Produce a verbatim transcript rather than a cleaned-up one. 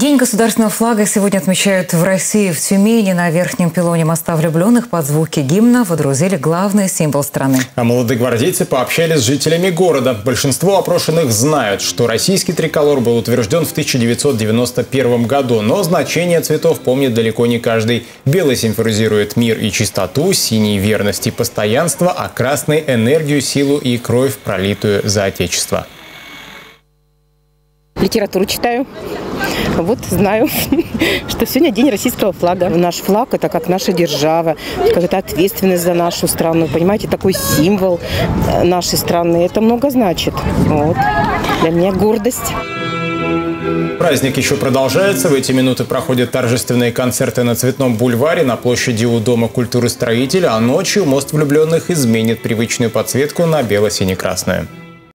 День государственного флага сегодня отмечают в России. В Тюмени на верхнем пилоне моста влюбленных под звуки гимна водрузили главный символ страны. А молодые гвардейцы пообщались с жителями города. Большинство опрошенных знают, что российский триколор был утвержден в тысяча девятьсот девяносто первом году. Но значение цветов помнит далеко не каждый. Белый символизирует мир и чистоту, синий – верность и постоянство, а красный – энергию, силу и кровь, пролитую за Отечество. Литературу читаю. Вот знаю, что сегодня день российского флага. Наш флаг – это как наша держава, это ответственность за нашу страну. Понимаете, такой символ нашей страны. Это много значит. Вот. Для меня гордость. Праздник еще продолжается. В эти минуты проходят торжественные концерты на Цветном бульваре, на площади у Дома культуры строителя. А ночью мост влюбленных изменит привычную подсветку на бело-сине-красную.